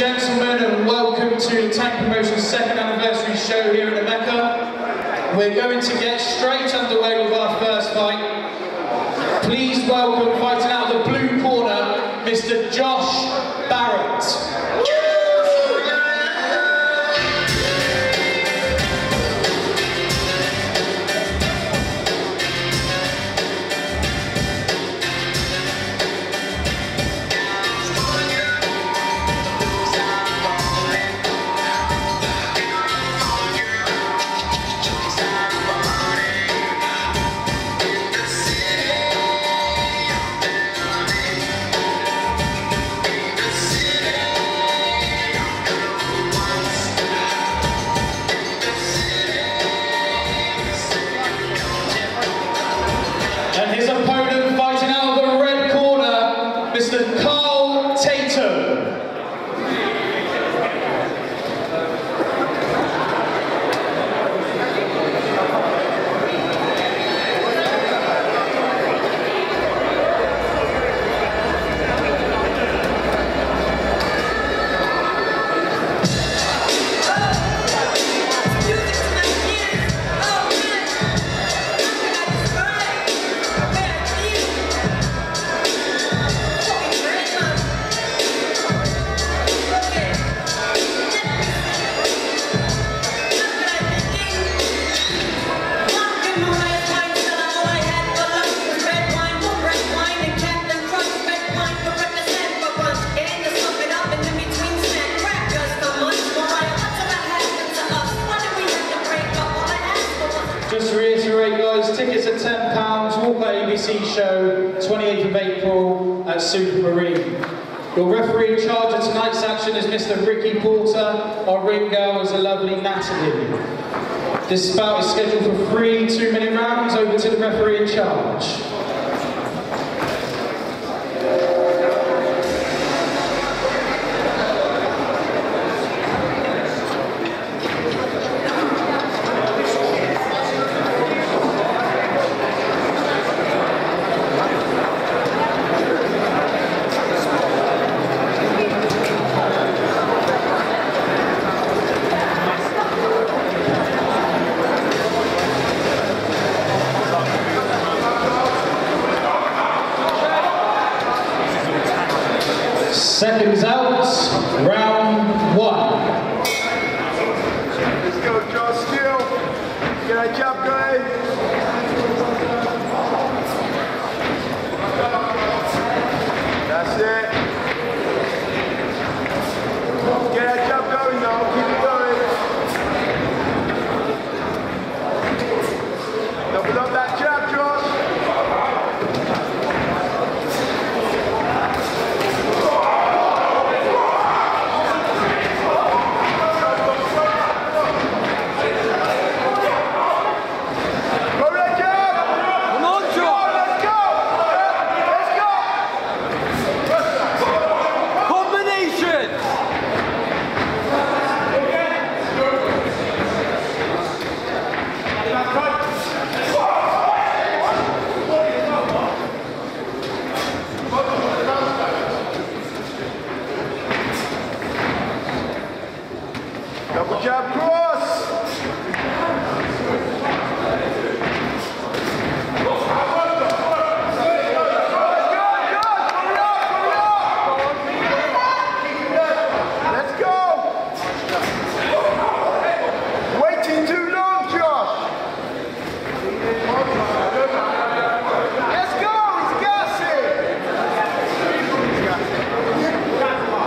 and gentlemen, and welcome to the Tank Promotions 2nd anniversary show here at Mecca. We're going to get straight underway with our first fight. Please welcome, fighting out of the blue corner, Mr. Josh Barrett. Mr. Carl Tatum. Just to reiterate, guys, tickets at £10, all for ABC show, 28th of April at Supermarine. Your referee in charge of tonight's action is Mr. Ricky Porter. Our ring girl is a lovely Natalie. This bout is scheduled for three 2-minute rounds. Over to the referee in charge. Seconds out, round one. Let's go, Josh Steele. Get that jump going. That's it. Get that jump going now. Keep it going. Double up that jump, Josh.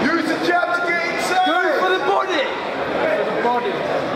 Use the jab to get inside. Go for the body.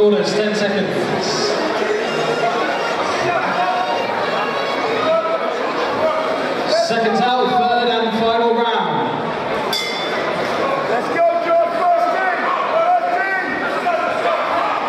corners, 10 seconds. Seconds out, third and final round. Let's go, George, first team! First team!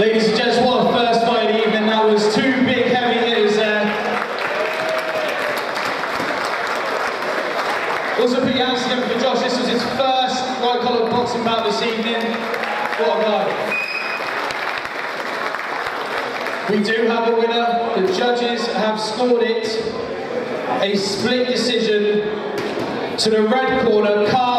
Ladies and gents, what a first fight of the evening. That was two big heavy hitters there. Also, put your hands together for Josh. This was his first white-collar boxing bout this evening. What a guy. We do have a winner. The judges have scored it a split decision to the red corner, Carl.